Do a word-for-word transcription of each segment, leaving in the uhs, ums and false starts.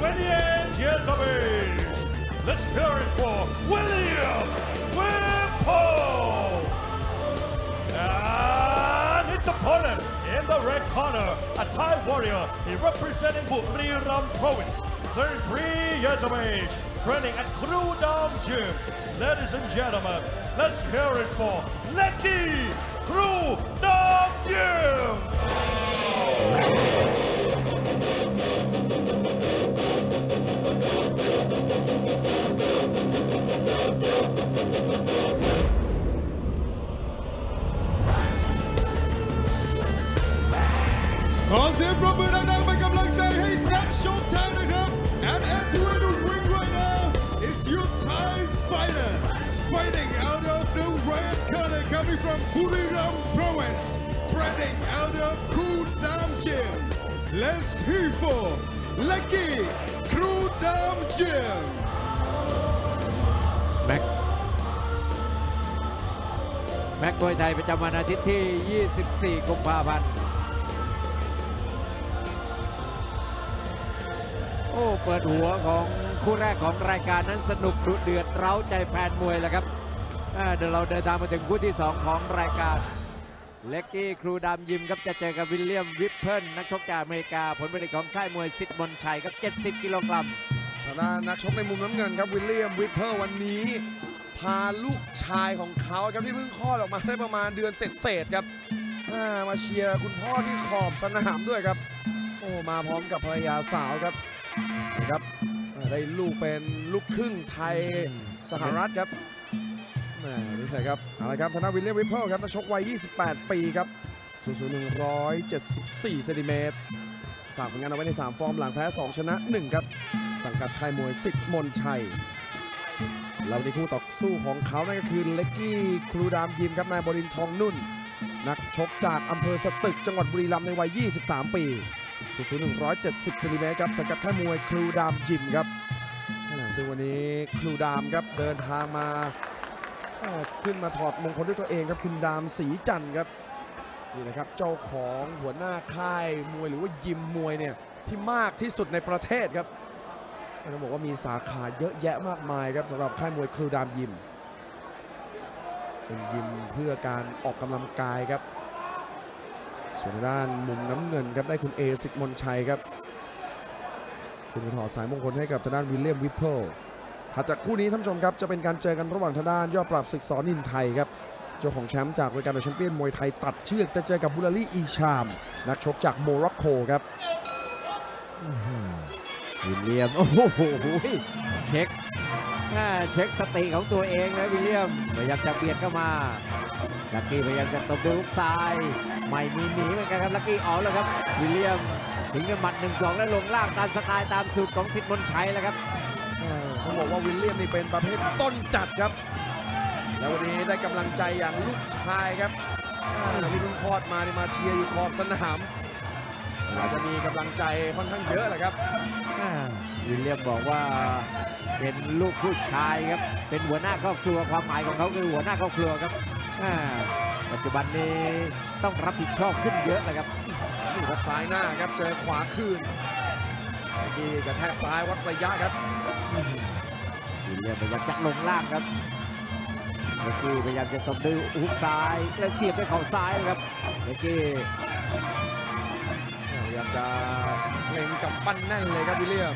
twenty-eight years of age. Let's hear it for William Whipple. And his opponent in the red corner, a Thai warrior. He representing Buriram province, thirty-three years of age, training at Krudamgym. Ladies and gentlemen, let's hear it for Lekky Krudamgym. And entering the ring right now is your Thai fighter, fighting out of the red corner, coming from Buriram province, training out of Krudamgym. Let's hear for Lekky Krudamgym. Max Max Muay Thai ประจำวันอาทิตย์ที่ ยี่สิบสี่กุมภาพันธ์ โอ้ เปิดหัวของคู่แรกของรายการนั้นสนุกดุเดือดเร้าใจแฟนมวยแล้วครับเดี๋ยวเราเดินทางมาถึงคู่ที่สองของรายการLekky Krudamgymครับจะเจอกับ William Whipple นักชกจากอเมริกาผลผลิตของค่ายมวยสิทธิ์มนชัยครับเจ็ดสิบกิโลกรัมทางด้านนักชกในมุมน้ำเงินครับ William Whipple วันนี้พาลูกชายของเขาครับที่เพิ่งคลอดออกมาได้ประมาณเดือนเศษๆครับมาเชียร์คุณพ่อที่ขอบสนามด้วยครับโอ้มาพร้อมกับภรรยาสาวครับครับได้ลูกเป็นลูกครึ่งไทยสหรัฐครับนี่เลยครับเอาละครับทางด้านวิลเลียม วิปเพิลครับนักชกวัยยี่สิบแปดปีครับสูงหนึ่งร้อยเจ็ดสิบสี่เซนติเมตรฝากผลงานเอาไว้ในสามฟอร์มหลังแพ้สองชนะหนึ่งครับสังกัดค่ายมวยสิทธิ์มนชัยแล้ววันนี้คู่ต่อสู้ของเขานั่นก็คือเล็กกี้ครูดามยิมครับนายบรินทร์ทองนุ่นนักชกจากอำเภอสตึกจังหวัดบุรีรัมย์ในวัยยี่สิบสามปีสูงหนึ่งร้อยเจ็ดสิบเซนติเมตรครับสังกัดค่ายมวยครูดามยิมครับซึ่งวันนี้ครูดามครับเดินทางมาขึ้นมาถอดมงคลด้วยตัวเองครับคุณดามศรีจันทร์ครับนี่นะครับเจ้าของหัวหน้าค่ายมวยหรือว่ายิมมวยเนี่ยที่มากที่สุดในประเทศครับต้องบอกว่ามีสาขาเยอะแยะมากมายครับสำหรับค่ายมวยครูดามยิมเป็นยิมเพื่อการออกกำลังกายครับส่วนด้านมุมน้ำเงินครับได้คุณเอสิกมนชัยครับคุณถอดสายมงคลให้กับทางด้านวิลเลียมวิปเพิลหากจากคู่นี้ท่านผู้ชมครับจะเป็นการเจอกันระหว่างทางด้านยอดปราบศึกสอนนินไทยครับเจ้าของแชมป์จากรายการเดอะแชมเปี้ยนมวยไทยตัดเชือกจะเจอกับบุลาลีอีชามนักชกจากโมร็อกโกครับวิลเลียมโอ้โหเช็คเช็คสติของตัวเองนะวิลเลียมพยายามจะเบียดเข้ามาลักกี้พยายามจะตบด้วยลูกซ้ายไม่มีหนีเหมือนกันครับลักกี้ออกแล้วครับวิลเลียมถึงจะหมัดหนึ่งสองแล้วลงล่างตามสไตล์ตามสูตรของสิทธิ์มนชัยแล้วครับต้องบอกว่าวิลเลียมนี่เป็นประเภทต้นจัดครับแล้ววันนี้ได้กำลังใจอย่างลูกชายครับที่เพิ่งคลอดมานี่มาเชียร์อยู่ขอบสนามอาจจะมีกำลังใจค่อนข้างเยอะแหละครับวิลเลียมบอกว่าเป็นลูกผู้ชายครับเป็นหัวหน้าครอบครัวความหมายของเขาคือหัวหน้าครอบครัวครับปัจจุบันนี้ต้องรับผิดชอบขึ้นเยอะเลยครับนี่ครับซ้ายหน้าครับเจอขวาคืนที่กระแทกซ้ายวัดระยะครับวิลเลียมพยายามจะลงล่างครับเลกกี้พยายามจะตบด้วยฮุกซ้ายและเสียบด้วยเข่าซ้ายครับเลกกี้พยายามจะเล็งกับปั้นแน่นเลยครับวิลเลียม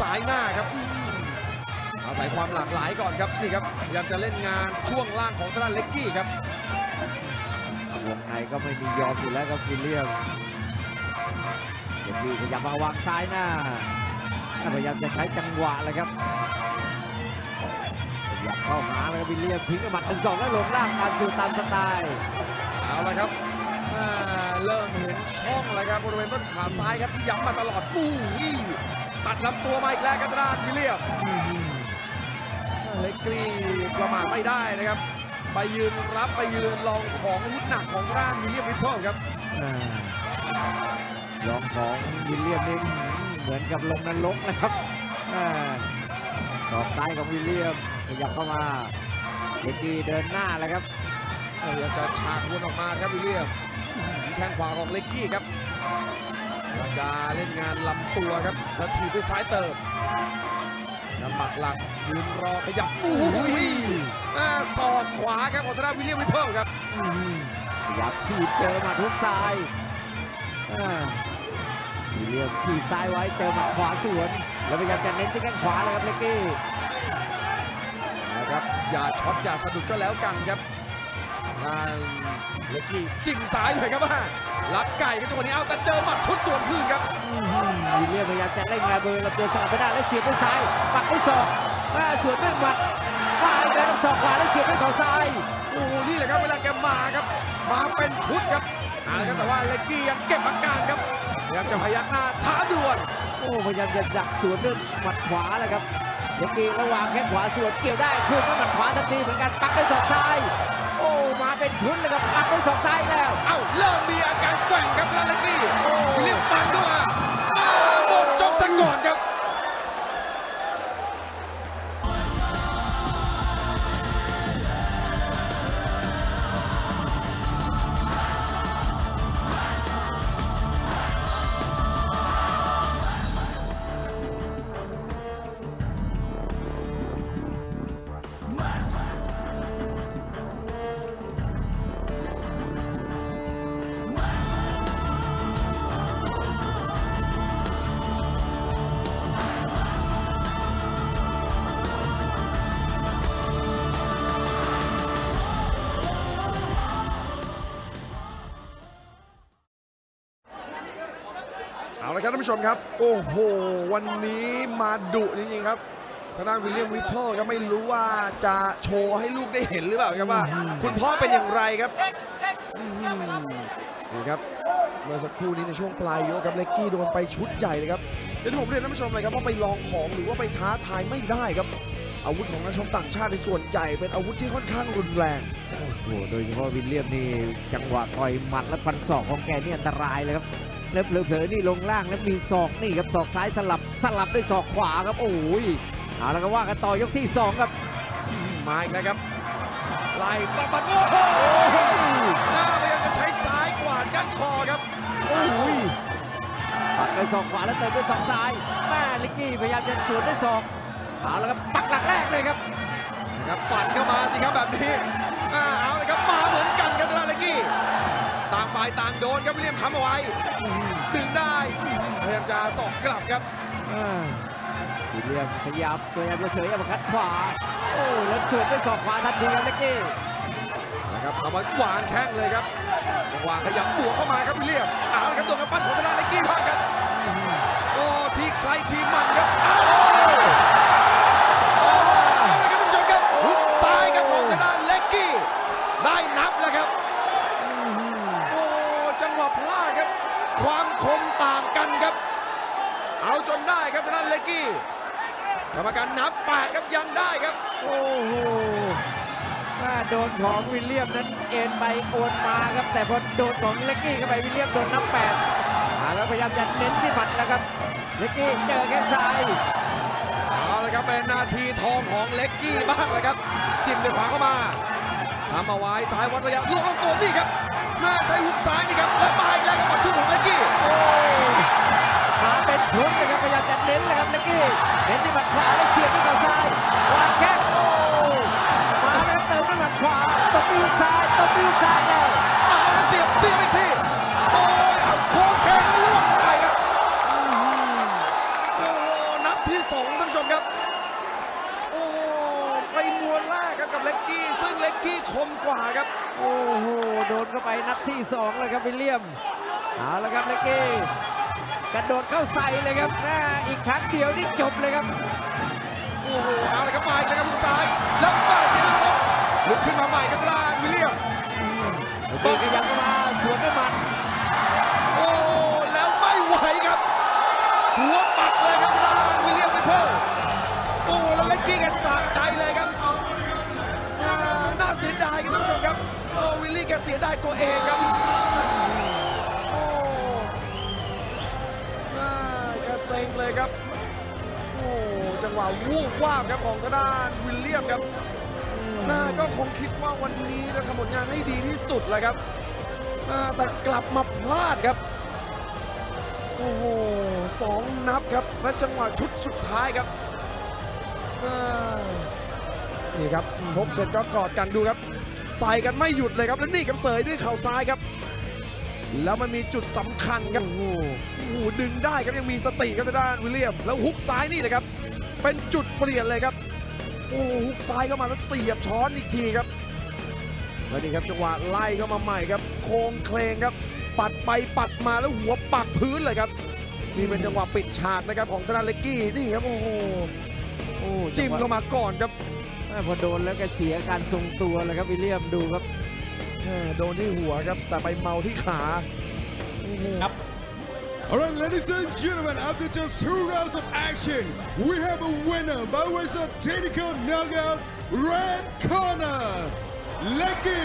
ซ้ายหน้าครับอาศัยความหลากหลายก่อนครับนี่ครับพยายามจะเล่นงานช่วงล่างของทางด้านเลกกี้ครับวงในก็ไม่มียอมอยู่แล้วครับวิลเลียมเลกกี้พยายามมาวางซ้ายหน้าพยายามจะใช้จังหวะเลยครับพยายามเข้าหาแล้ววิลเลียมทิ้งหมัดทั้งสองแล้วลงล่างตามสูตรตามสไตล์เอาละครับเริ่มเห็นช่องแล้วครับบริเวณต้นขาซ้ายครับที่ย้ำมาตลอดปู้ตัดลำตัวมาอีกแล้วกระด้านวิลเลียม เล็กกี้ประมาทไม่ได้นะครับไปยืนรับไปยืนลองของอาวุธหนักของร่างวิลเลียมวิปเปิลครับลองของวิลเลียมนี่เหมือนกับลงนรกนะครับตอกซ้ายของวิลเลียมขยับเข้ามาเล็กกี้เดินหน้าแล้วครับพยายามจะฉากวนออกมาครับวิลเลียมแข้งขวาของเล็กกี้ครับจะเล่นงานลำตัวครับแล้วถีบด้วยซ้ายเติมน้ำหมักหลักยืนรอขยับโอ้โหสอกขวาครับของทางด้านวิลเลียมวิปเปิลครับขยับถีบเจอหมัดทุกซ้ายวิลเลียมถีบซ้ายไว้เจอหมัดขวาสวนแล้วพยายามจะเน้นที่แข้งขวาเลยครับเล็กกี้นะครับอย่าช็อตอย่าสะดุดก็แล้วกันครับเล็กกี้จิ้มซ้ายเลยครับว่าลักไก่ก็จังหวะนี้เอาแต่เจอหมัดชุดส่วนคืนครับวิลเลียมพยายามจะเล่นงานเบอร์ลำตัวสลับไปได้และเสียบด้วยซ้ายปักด้วยศอกส่วนด้วยหมัดมาแล้วศอกขวาและเสียบด้วยเข่าซ้ายโอ้โหนี่แหละครับเวลาแกมาครับมาเป็นชุดครับเอาละครับแต่ว่าเล็กกี้ยังเก็บอาการครับพยายามจะพยักหน้าท้าดวลโอ้พยายามจะดักสวนด้วยหมัดขวาเลยครับเล็กกี้ระหว่างแข้งขวาสวนเกี่ยวได้คืนด้วยหมัดขวาทันทีเหมือนกันปักด้วยศอกซ้ายโอ้มาเป็นชุดเลยครับปักด้วยศอกซ้ายแล้วเอ้าเริ่มมีอาการแกว่งครับแล้วเล็กกี้เรียบปันด้วยหมดจบซะก่อนครับเอาละครับท่านผู้ชมครับโอ้โหวันนี้มาดุจริงๆครับทางด้านวิลเลียมวิปเปิลก็ไม่รู้ว่าจะโชว์ให้ลูกได้เห็นหรือเปล่าครับว่าคุณพ่อเป็นอย่างไรครับนี่ครับเมื่อสักครู่นี้ในช่วงปลายยกครับเล็กกี้โดนไปชุดใหญ่เลยครับเดี๋ยวผมเรียนท่านผู้ชมเลยครับว่าไปลองของหรือว่าไปท้าทายไม่ได้ครับอาวุธของนักชกต่างชาติในส่วนใหญ่เป็นอาวุธที่ค่อนข้างรุนแรงโอ้โหโดยเฉพาะวิลเลียมนี่จังหวะต่อยหมัดและฟันศอกของแกนี่อันตรายเลยครับเล็บเผลอๆนี่ลงล่างแล้วมีศอกนี่ครับศอกซ้ายสลับสลับด้วยศอกขวาครับโอ้ยเอาละครับว่ากันต่อยกที่สองครับมาอีกแล้วครับไล่ตะบัดโอ้โหหน้าพยายามจะใช้ซ้ายกวาดกั้นคอครับโอ้ยปักด้วยศอกขวาแล้วเติมด้วยศอกซ้ายแม่ลิกกี้พยายามจะสวนด้วยศอกเอาละครับปักหลักแรกเลยครับครับฝันเข้ามาสิครับแบบนี้เอาละครับมาเหมือนกันครับลิกกี้ต่างฝ่ายต่างโดนครับวิลเลียมค้ำเอาไว้ดึงได้พยายามจะสอกกลับครับวิลเลียมขยับพยายามจะเสยอัปเปอร์คัตขวาโอ้แล้วสวนด้วยศอกขวาทันทีครับเล็กกี้นะครับเอาไว้วางแข้งเลยครับวางขยับตัวเข้ามาครับวิลเลียมอ้าวครับตัวกระปั้นของทางด้านเล็กกี้พลาดครับโอ้ที่ใครทีมันครับอ้าวแล้วครับทุกท่านครับหุบซ้ายกับของทางด้านเล็กกี้ได้นับแล้วครับพลาดครับความคมต่างกันครับเอาจนได้ครับทางด้านเล็กกี้กรรมการนับแปดครับยังได้ครับโอ้โหถ้าโดนของวิลเลียมนั้นเอ็นไปโอนมาครับแต่พอโดนของเล็กกี้เข้าไปวิลเลียมโดนนับแปดแล้วพยายามจะเน้นที่หมัดนะครับเล็กกี้เจอแข้งซ้ายเอาละครับเป็นนาทีทองของเล็กกี้บ้างเลยครับจิ้มด้วยขวาเข้ามาทำเอาไว้ซ้ายวัดระยะลูกเอาตัวนี่ครับแม่ใช้หุบซ้ายนี่ครับแล้วมาอีกแล้วกับชุดของเล็กกี้โอ้มาเป็นชุดนะครับพยายามจะเน้นเลยครับเล็กกี้เน้นที่หมัดขวาและเสียบด้วยเข่าซ้ายวางแข้งโอ้มาแล้วเติมด้วยหมัดขวาตบด้วยหุบซ้ายตบด้วยหุบซ้ายแล้วมาแล้วเสียบเสียบอีกทีโอ้เอาโค้งแข้งล่วงไปครับโอ้นับที่สองท่านผู้ชมครับโอ้ไปมวนล่าครับกับเล็กกี้ซึ่งเล็กกี้คมกว่าครับโอ้โหโดนเข้าไปนับที่สองเลยครับวิลเลียมเอาละครับเล็กกี้กระโดดเข้าใส่เลยครับแม่อีกครั้งเดียวนี่จบเลยครับโอ้โหเอาละครับมาอีกแล้วครับมุมซ้ายแล้วมาเสียหลักลุกขึ้นมาใหม่กระด้างวิลเลียมบอลยังเข้ามาสวนด้วยหมัดโอ้แล้วไม่ไหวครับหัวปักเลยครับกระด้างวิลเลียมไปเพิ่มโอ้แล้วเล็กกี้ สะใจเลยครับน่าเสียดายครับท่านผู้ชมครับโอ้วิลลี่แกเสียดายตัวเองครับโอ้แกเซ็งเลยครับโอ้จังหวะวูบวาบครับของทางด้านวิลเลียมครับน่าก็คงคิดว่าวันนี้จะทำผลงานให้ดีที่สุดเลยครับแต่กลับมาพลาดครับโอ้โหสองนับครับและจังหวะชุดสุดท้ายครับนี่ครับพบเสร็จก็กอดกันดูครับใส่กันไม่หยุดเลยครับและนี่ครับเสยด้วยเข่าซ้ายครับแล้วมันมีจุดสำคัญครับโอ้โหดึงได้ครับยังมีสติครับทางด้านวิลเลียมแล้วฮุกซ้ายนี่เลยครับเป็นจุดเปลี่ยนเลยครับโอ้ฮุกซ้ายเข้ามาแล้วเสียบช้อนอีกทีครับแล้วนี่ครับจังหวะไล่เข้ามาใหม่ครับโค้งเคลงครับปัดไปปัดมาแล้วหัวปักพื้นเลยครับนี่เป็นจังหวะปิดฉากนะครับของธนาเล็กกี้นี่ครับโอ้โหโอ้จิ้มเข้ามาก่อนครับพอโดนแล้วแกเสียการทรงตัวเลยครับวิลเลียมดูครับโดนที่หัวครับแต่ไปเมาที่ขาครับ Alright, ladies and gentlemen, after just two rounds of action, we have a winner by way of technical knockout, red corner, Lekky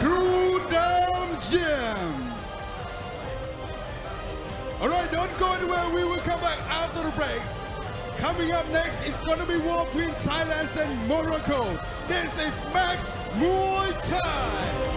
Krudamgym.Alright, don't go anywhere. We will come back after the break. Coming up next is going to be war between Thailand and Morocco. This is Max Muay Thai.